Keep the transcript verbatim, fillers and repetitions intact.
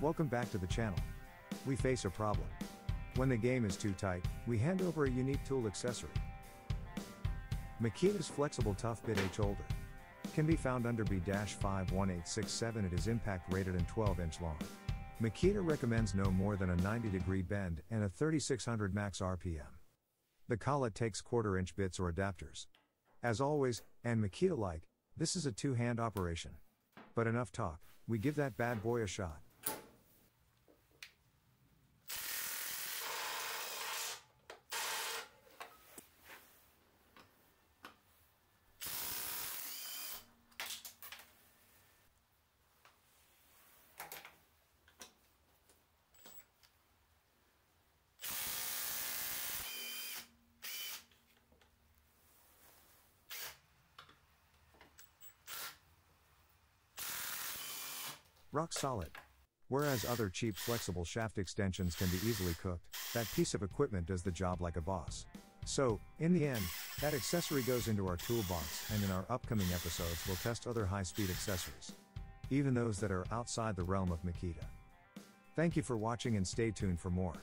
Welcome back to the channel. We face a problem. When the game is too tight, we hand over a unique tool accessory. Makita's flexible tough bit H holder can be found under B five one eight six seven. It is impact rated and twelve inch long. Makita recommends no more than a ninety degree bend and a thirty-six hundred max R P M. The collet takes quarter inch bits or adapters. As always, and Makita like, this is a two-hand operation. But enough talk, we give that bad boy a shot. Rock solid. Whereas other cheap flexible shaft extensions can be easily cooked, that piece of equipment does the job like a boss. So, in the end, that accessory goes into our toolbox, and in our upcoming episodes we'll test other high-speed accessories. Even those that are outside the realm of Makita. Thank you for watching and stay tuned for more.